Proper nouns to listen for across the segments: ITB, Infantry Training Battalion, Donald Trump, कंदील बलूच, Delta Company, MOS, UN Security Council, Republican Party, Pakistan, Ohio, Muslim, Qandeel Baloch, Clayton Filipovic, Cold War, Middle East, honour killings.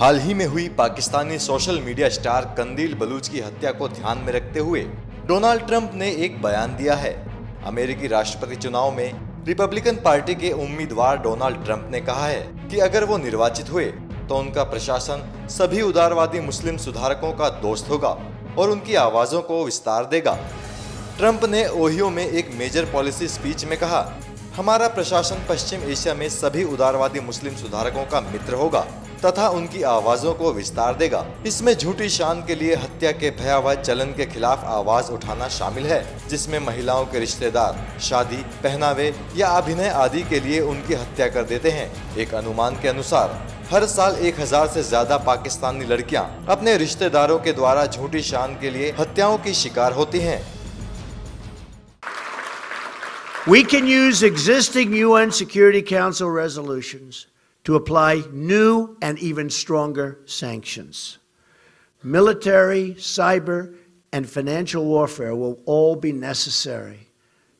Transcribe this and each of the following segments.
हाल ही में हुई Pakistani social media star कंदील बलूच की हत्या को ध्यान में रखते हुए डोनाल्ड ट्रंप ने एक बयान दिया है। अमेरिकी राष्ट्रपति चुनाव में रिपब्लिकन पार्टी के उम्मीदवार डोनाल्ड ट्रंप ने कहा है कि अगर वो निर्वाचित हुए तो उनका प्रशासन सभी उदारवादी मुस्लिम सुधारकों का दोस्त होगा और उनकी आवाज़ों को विस्तार देगा। ट्रंप ने ओहियो में एक मेजर पॉलिसी स्पीच में कहा, हमारा प्रशासन पश्चिम एशिया में सभी उदारवादी मुस्लिम सुधारकों का मित्र होगा तथा उनकी आवाज़ों को विस्तार देगा। इसमें झूठी शान के लिए हत्या के भयावह चलन के खिलाफ आवाज़ उठाना शामिल है, जिसमें महिलाओं के रिश्तेदार शादी, पहनावे या अभिनय आदि के लिए उनकी हत्या कर देते हैं। एक अनुमान के अनुसार हर साल 1000 से ज्यादा पाकिस्तानी लड़कियाँ अपने रिश्तेदारों के द्वारा झूठी शान के लिए हत्याओं की शिकार होती हैं। We can use existing UN Security Council resolutions to apply new and even stronger sanctions. Military, cyber, and financial warfare will all be necessary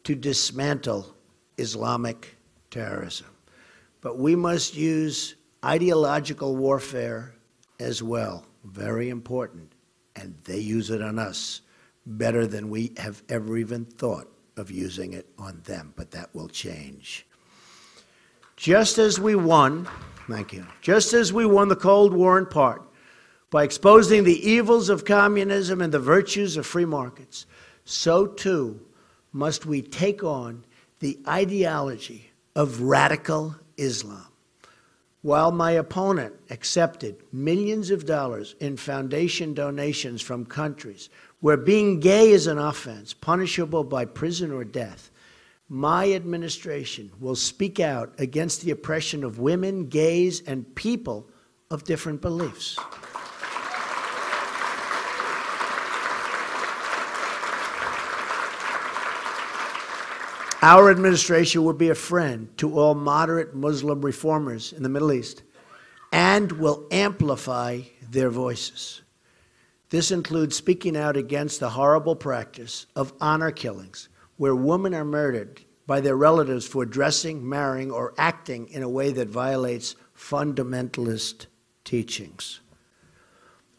to dismantle Islamic terrorism. But we must use ideological warfare as well, very important, and they use it on us better than we have ever even thought of using it on them, but that will change. Just as we won the Cold War in part by exposing the evils of communism and the virtues of free markets, so too must we take on the ideology of radical Islam. While my opponent accepted millions of dollars in foundation donations from countries where being gay is an offense, punishable by prison or death, my administration will speak out against the oppression of women, gays, and people of different beliefs. Our administration will be a friend to all moderate Muslim reformers in the Middle East and will amplify their voices. This includes speaking out against the horrible practice of honor killings, where women are murdered by their relatives for dressing, marrying, or acting in a way that violates fundamentalist teachings.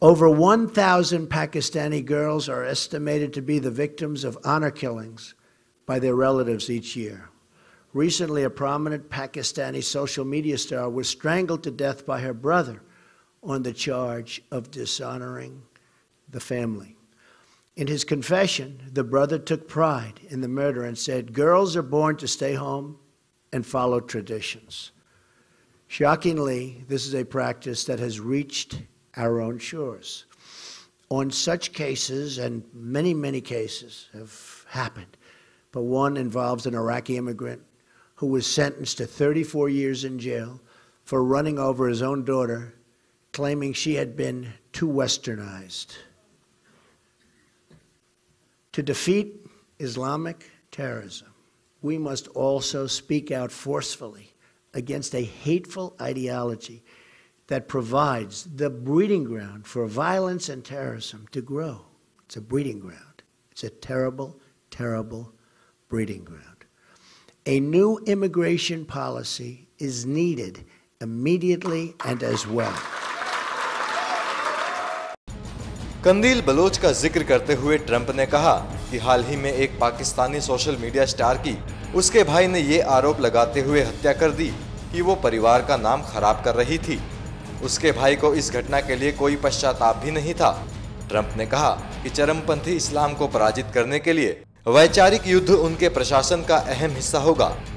Over 1,000 Pakistani girls are estimated to be the victims of honor killings by their relatives each year. Recently, a prominent Pakistani social media star was strangled to death by her brother on the charge of dishonoring the family. In his confession, the brother took pride in the murder and said, "Girls are born to stay home and follow traditions." Shockingly, this is a practice that has reached our own shores. On such cases, and many, many cases have happened, but one involves an Iraqi immigrant who was sentenced to 34 years in jail for running over his own daughter, claiming she had been too westernized. To defeat Islamic terrorism, we must also speak out forcefully against a hateful ideology that provides the breeding ground for violence and terrorism to grow. It's a breeding ground. It's a terrible, terrible breeding ground. A new immigration policy is needed immediately and as well. Qandeel Baloch का जिक्र करते हुए Trump ने कहा कि हाल ही में एक Pakistani social media star की उसके भाई ने ये आरोप लगाते हुए हत्या कर दी कि वो परिवार का नाम खराब कर रही थी। उसके भाई को इस घटना के लिए कोई पश्चाताप भी नहीं था। ट्रंप ने कहा कि चरमपंथी इस्लाम को पराजित करने के लिए वैचारिक युद्ध उनके प्रशासन का अहम हिस्सा होगा।